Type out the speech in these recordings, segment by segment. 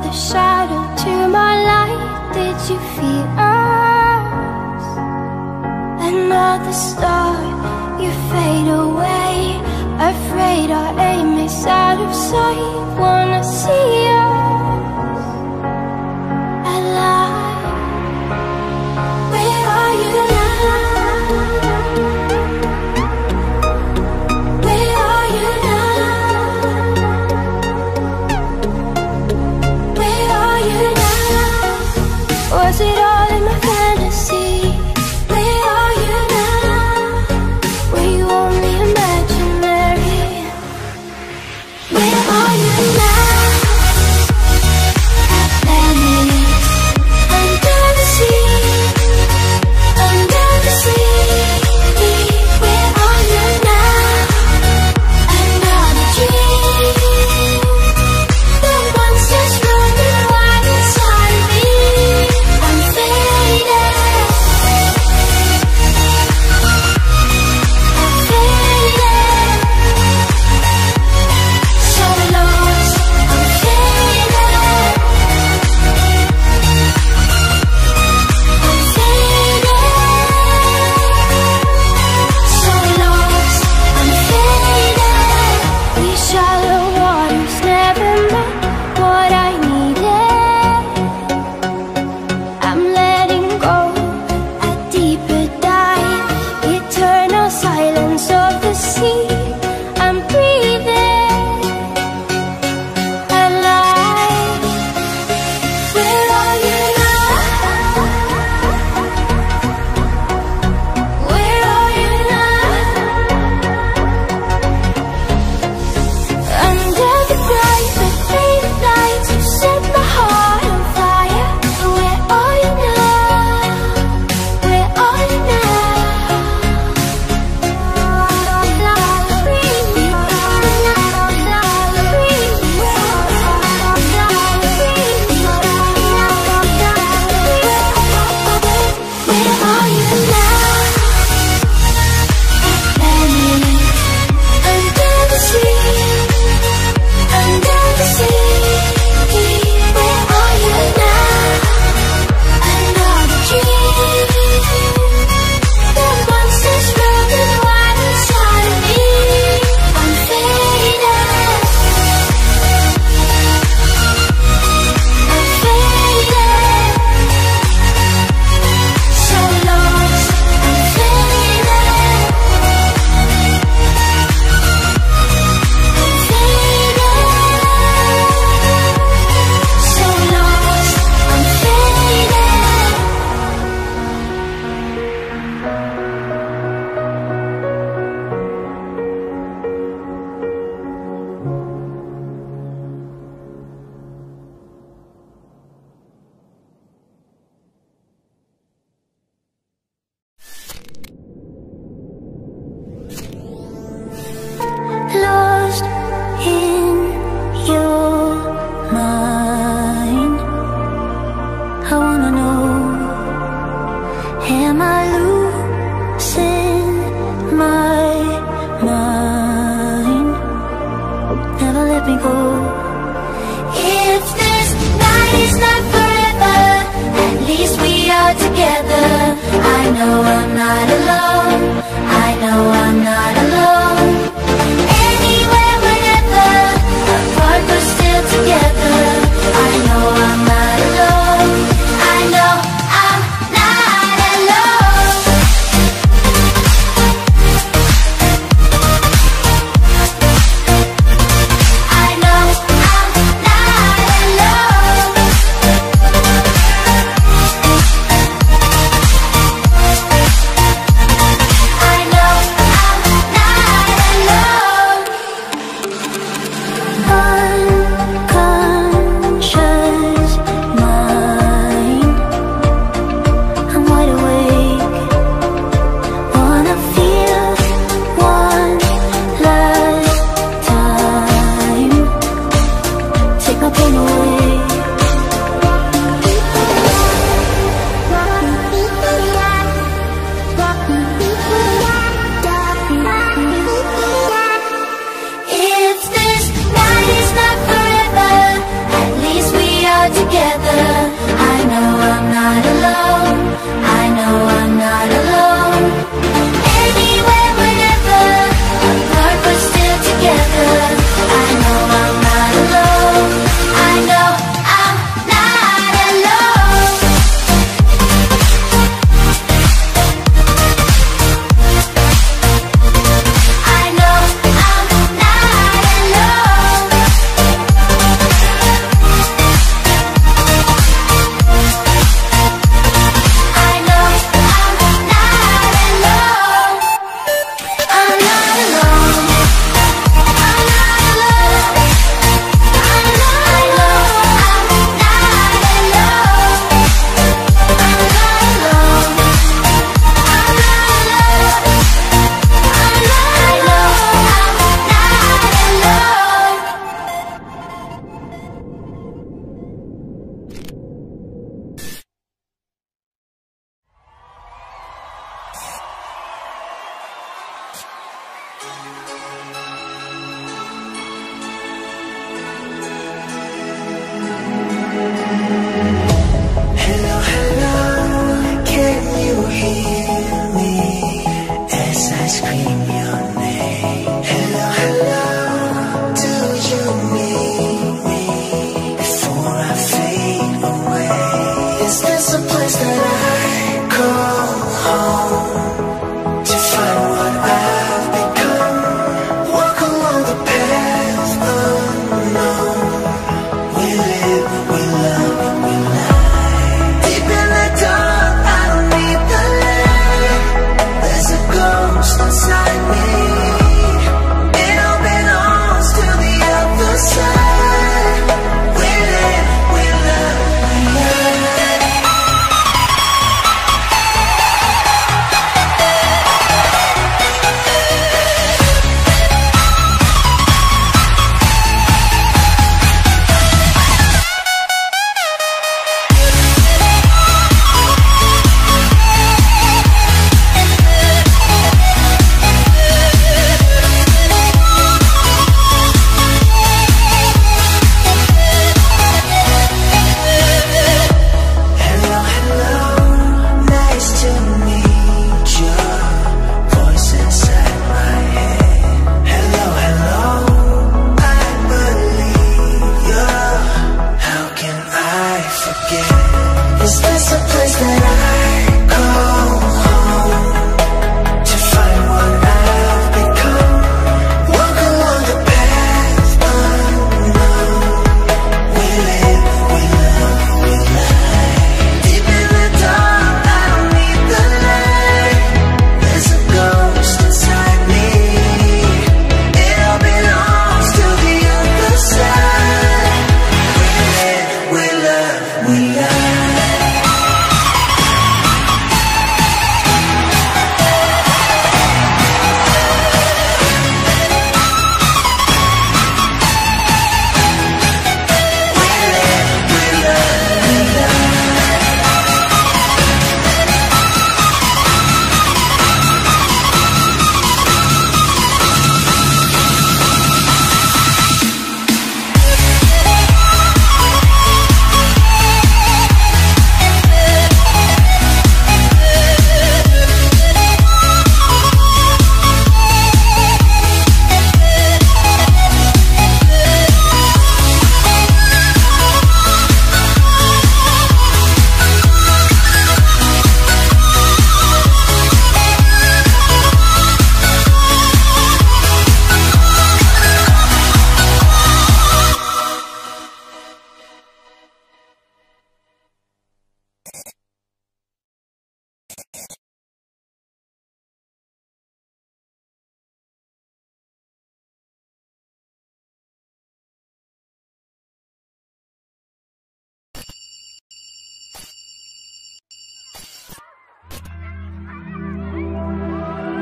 The shadow to my light, did you feel us? Another star, you fade away. Afraid our aim is out of sight. Wanna see us alive. Where are you now? Was it all in my fantasy? Where are you now? Were you only imaginary? Where are you now? Vanished under the sea, under the sea. Where are you now? Another dream, the ones that's running wild inside me. not alone. I know I'm not alone. Anywhere, whenever, apart we're still together. I know I'm not alone. I know I'm not alone. I know I'm not alone. I know I'm not alone. I'm not alone. I'm not alone. I'm not alone. I'm not alone. I'm not alone. I'm not alone. I'm not alone. Hello, hello, can you hear me as I scream your name? Hello, hello, do you need me before I fade away? Is this a place that I call home to find what I've become? Walk along the path unknown. We live, we love, we lie. Deep in the dark, I don't need the light. There's a ghost inside me. In open arms to the other side. We live, we love, we lie. Hello, hello, nice to meet your voice inside my head. Hello, hello, I believe you. How can I forget? Is this a place that I call home to find what I've become? Walk along the path unknown. We live, we love, we lie. Deep in the dark, I don't need the light. There's a ghost inside me. It'll belongs to the other side. We live, we love, we lie. We live, we love, we lie.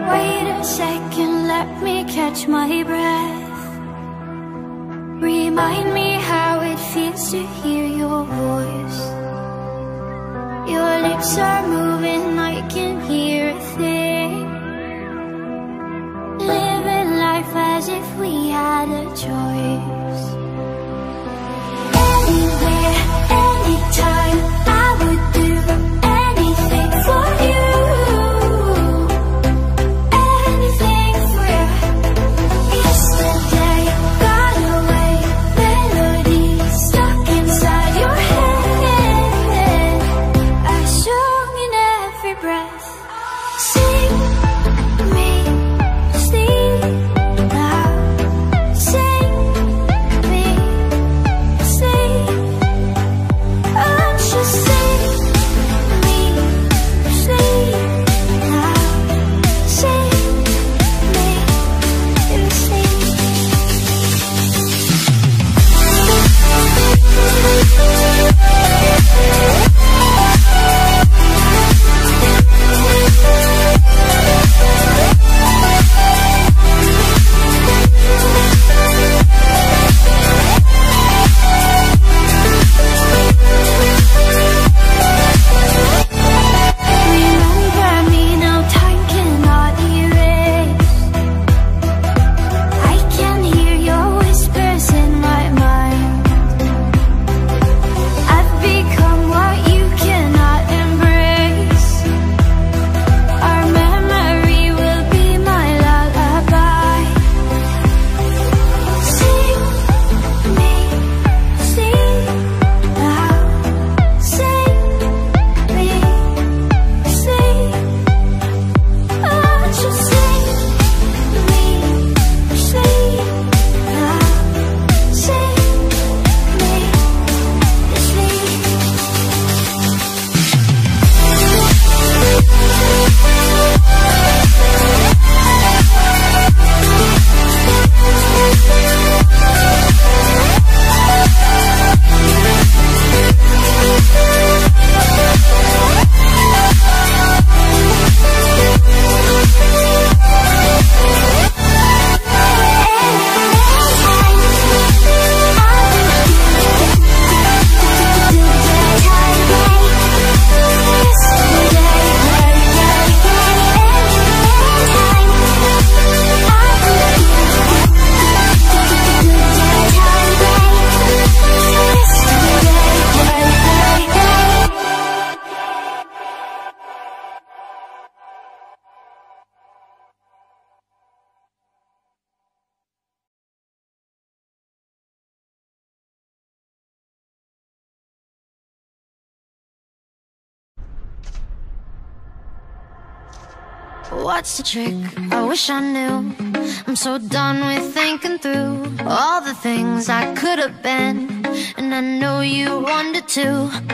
Wait a second, let me catch my breath. Remind me how it feels to hear your voice. Your lips are moving, I can hear a thing. Living life as if we had a choice. Anywhere, anytime, I would do What's the trick? I wish I knew. I'm so done with thinking through all the things I could have been, and I know you wanted to.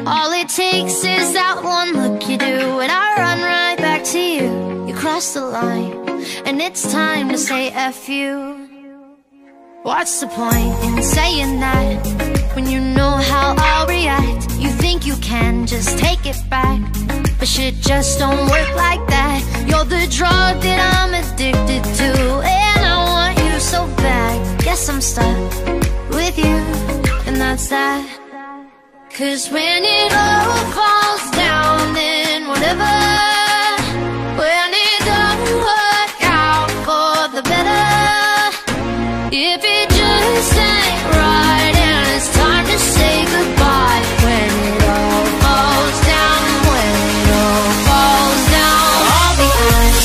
All it takes is that one look you do, and I run right back to you. You cross the line, and it's time to say F you. What's the point in saying that when you know how I'll react? You think you can just take it back, but shit just don't work like that. You're the drug that I'm addicted to, and I want you so bad. Guess I'm stuck with you, and that's that. 'Cause when it all falls down, then whatever, when it doesn't work out for the better, if it just ain't right and it's time to say goodbye. When it all falls down, when it all falls down, I'll be fine.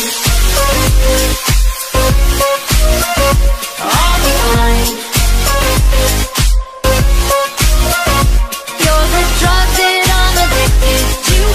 I'll be fine. You're the drug that I'm addicted to,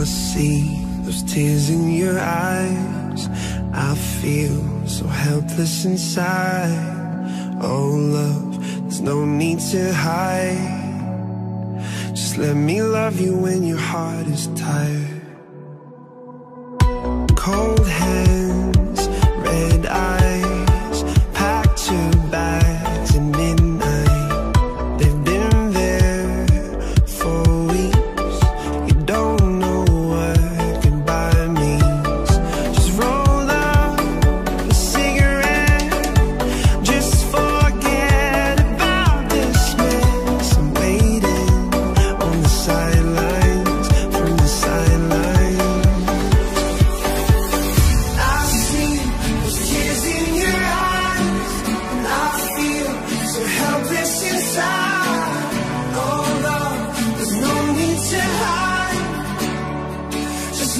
I see those tears in your eyes, I feel so helpless inside. Oh love, there's no need to hide. Just let me love you when your heart is tired. Cold hands, red eyes, packed your bags at midnight. They've been there for weeks. You don't know what goodbye means. Just roll up a cigarette, just forget about this mess. I'm waiting on the sidelines, from the sidelines.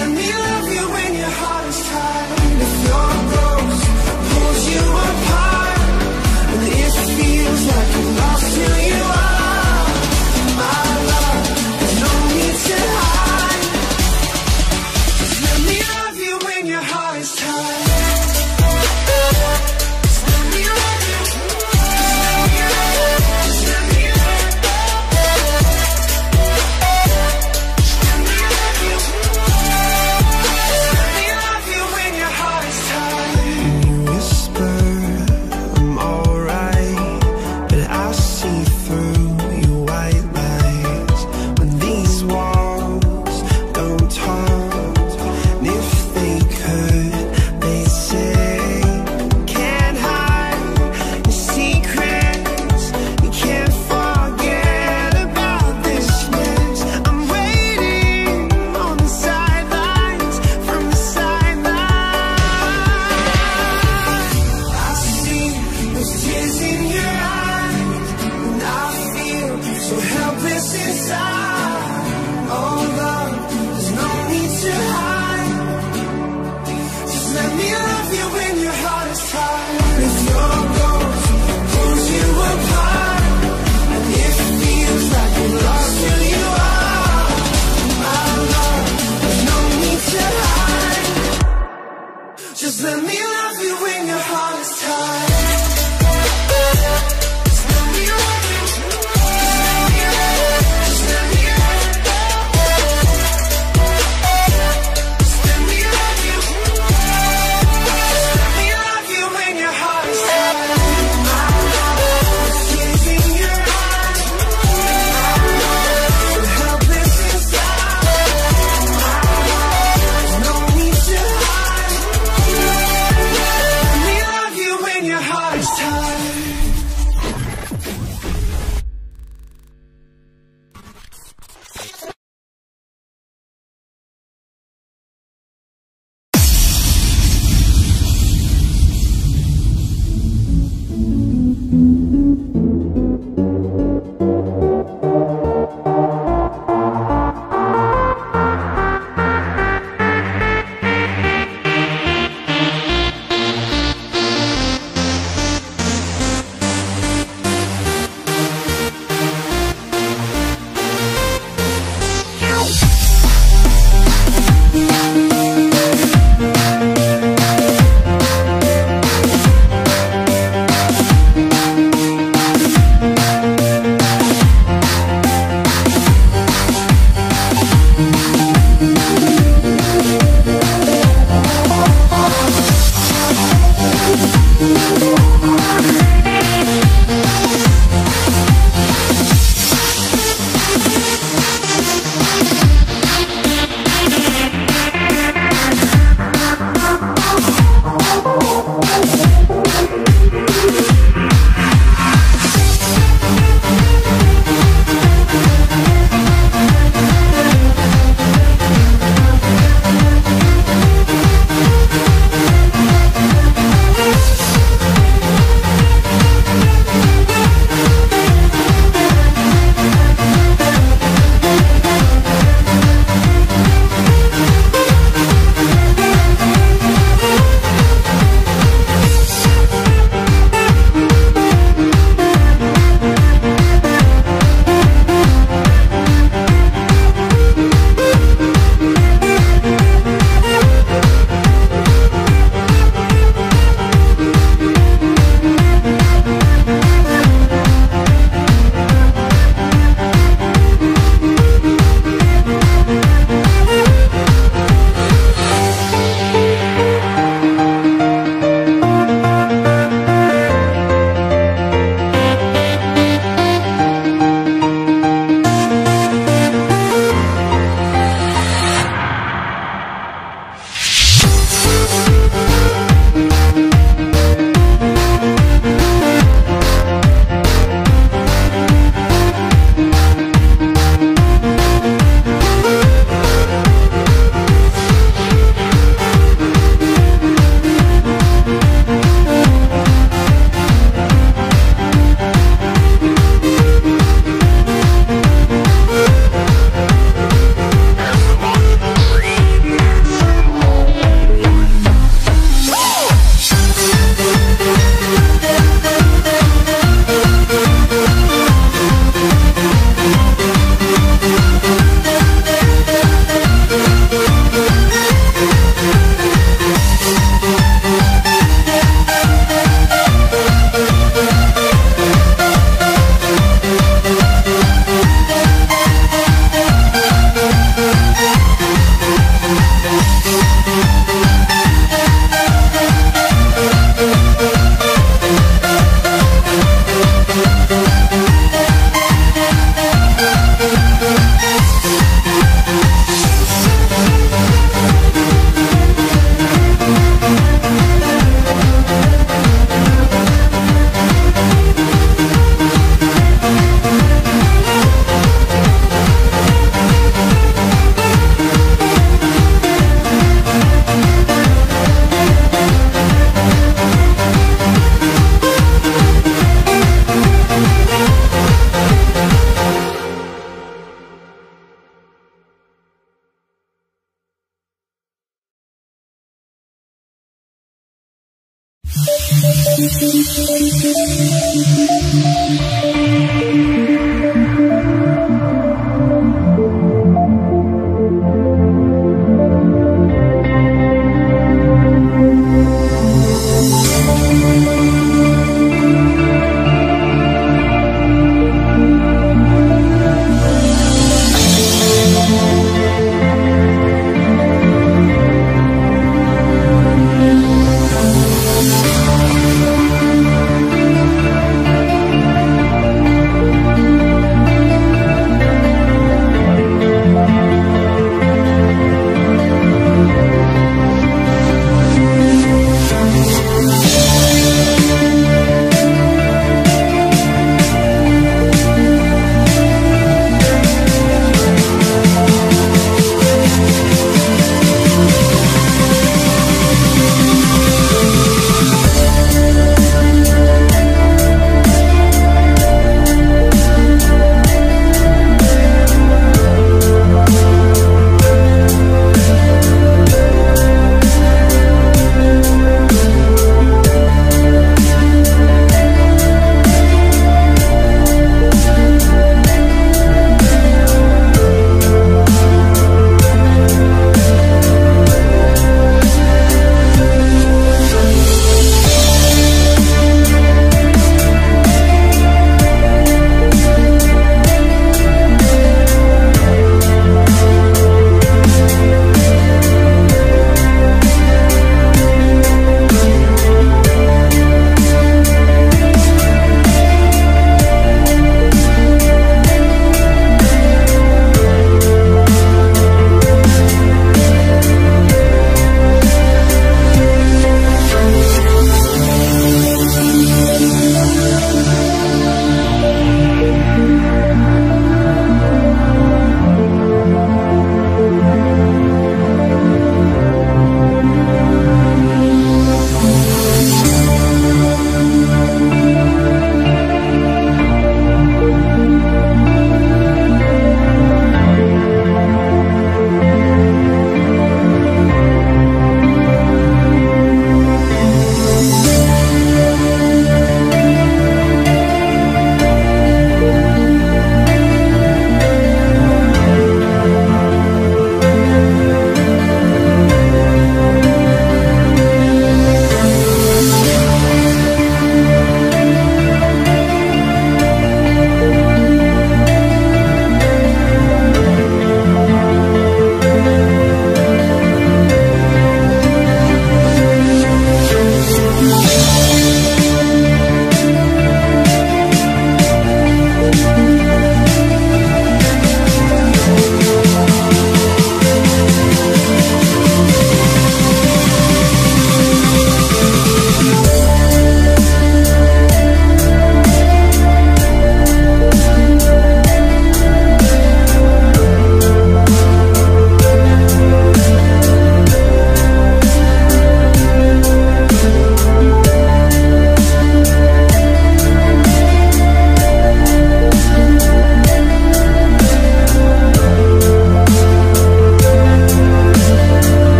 Let me love you when your heart is tired. If your ghost pulls you apart, and it feels like you lost who you are, my love, there's no need to hide. Just let me love you when your heart is tired.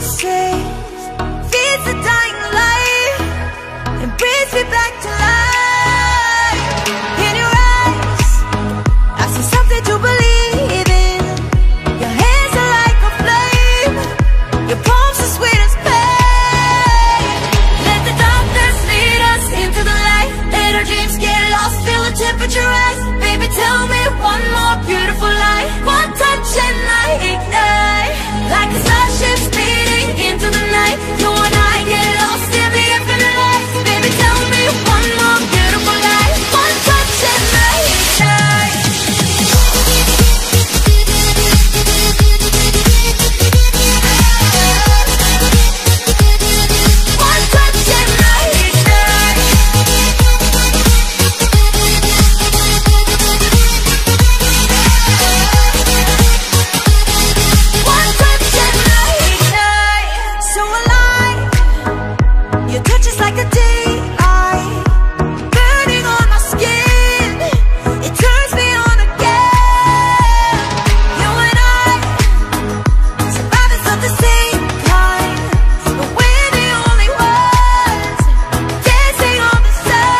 strays, feeds a dying light, and brings me back to life. In your eyes, I see something to believe in. Your hands are like a flame, your palms are sweet as pain. Let the darkness lead us into the light. Let our dreams get lost, feel the temperature rise. Baby, tell me one more beautiful light. One touch and I ignite, like a starship speeding into the night. You and I get lost in the infinite light. Baby, tell me one more beautiful light. One touch and I ignite. One touch and I ignite. One touch and I ignite. So alive, your touch is like a daylight, burning on my skin. It turns me on again. You and I, survivors of the same kind, but we're the only ones dancing on the sun.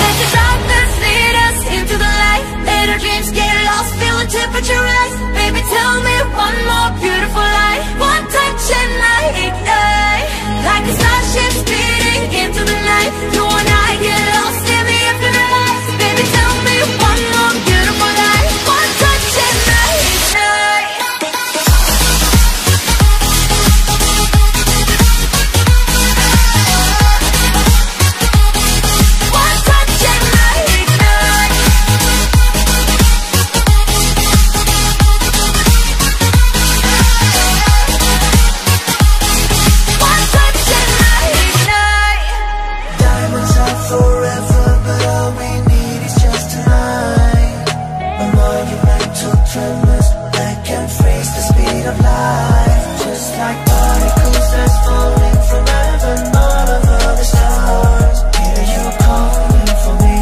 Let the darkness lead us into the light. Let our dreams get lost, feel the temperature rise. Baby, tell me one more beautiful light. One touch and I ignite, like a starship speeding into the night. You and I get lost in the infinite light. Baby, tell me one more beautiful light. One touch and I ignite. One touch and I ignite. One touch and I ignite. Diamonds are forever, but all we need is just tonight. My monumental tremors that can freeze the speed of life, just like particles that's falling from heaven, all of the stars. Hear you calling for me,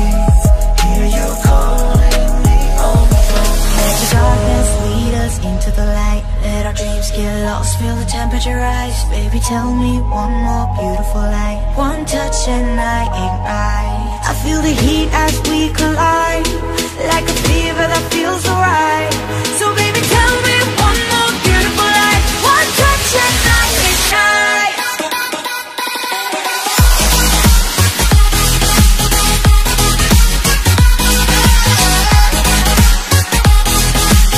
hear you calling me on the phone. Let the darkness lead us into the light. Let our dreams get lost, feel the temperature rise. Baby, tell me one more beautiful light. One touch and I ignite. I feel the heat as we collide, like a fever that feels alright. So baby, tell me one more beautiful light. One touch and I ignite.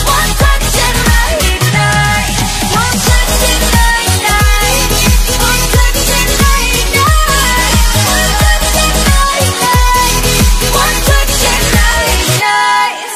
One touch and I ignite. One touch and I ignite. One touch and I ignite. One touch and I ignite. One touch and I ignite.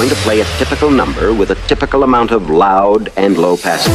going to play a typical number with a typical amount of loud and low passing.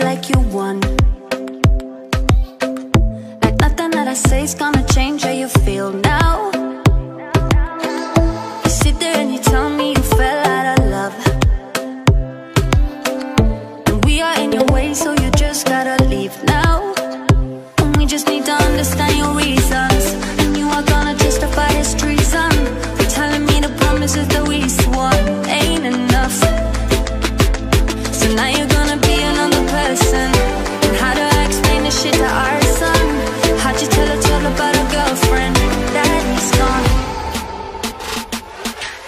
Like you won, like nothing that I say is gonna change how you feel now. You sit there and you tell me you fell out of love, and we are in your way, so you just gotta leave now. And we just need to understand your reasons, and you are gonna justify this treason. You're telling me the promises that we swore ain't enough, so now you're gonna be another person. And how do I explain the shit to our son? How'd you tell us all about a girlfriend that is gone?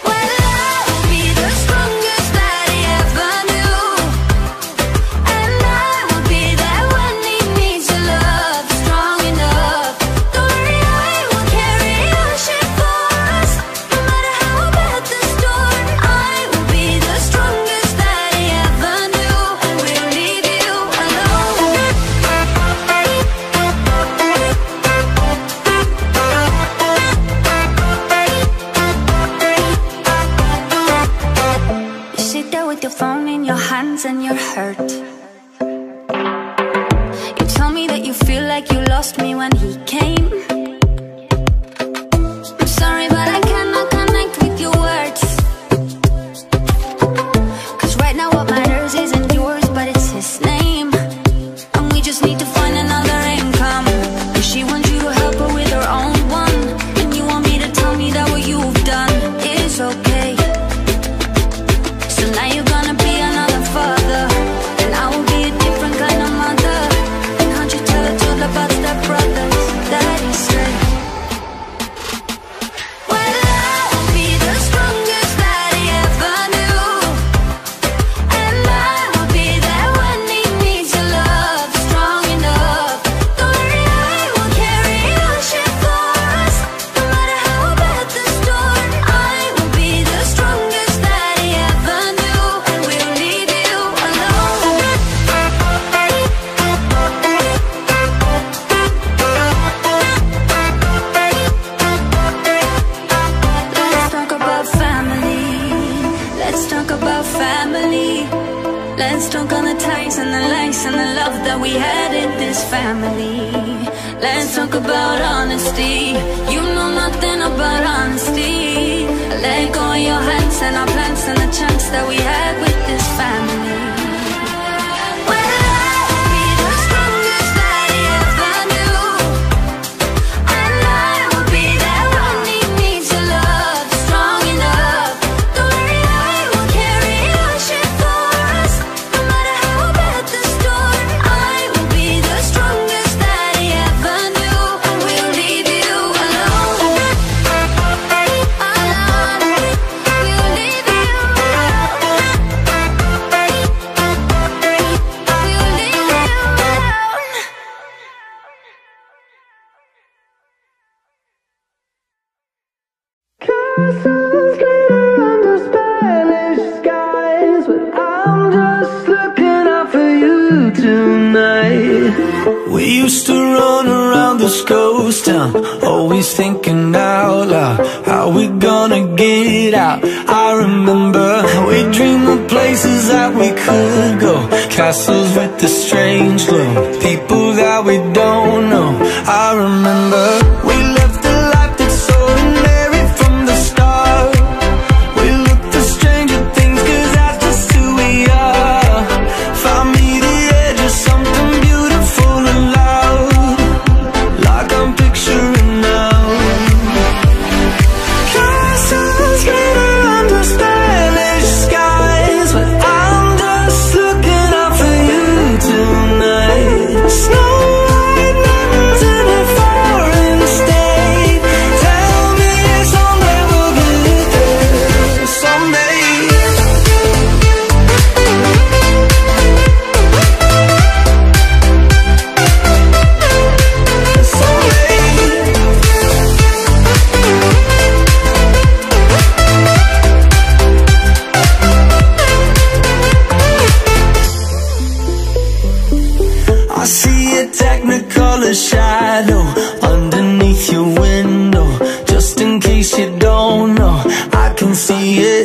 Well, I'll be the strongest that he ever knew, and I will be there when he needs your love strong enough. Don't worry, I will carry our shit for us, no matter how bad the storm. I will be the strongest and you're hurt. You tell me that you feel like you lost me when he came. I'm sorry, but I cannot connect with your words, 'cause right now what matters isn't yours, but it's his name. And we just need to find another income, 'cause she wants you to help her with her own one. And you want me to tell me that what you've done is okay. Let's talk on the ties and the lies and the love that we had in this family. Let's talk about honesty. You know nothing about honesty. I let go of your hands and our plans and the chance that we had with this family. We used to run around this ghost town, always thinking out loud, how we gonna get out. I remember we dreamed of places that we could go, castles with the strange glow, people that we don't know. I remember we left the life that's ordinary from the start. We looked for stranger things cause that's just who we are. Found me the edge of something beautiful and see it.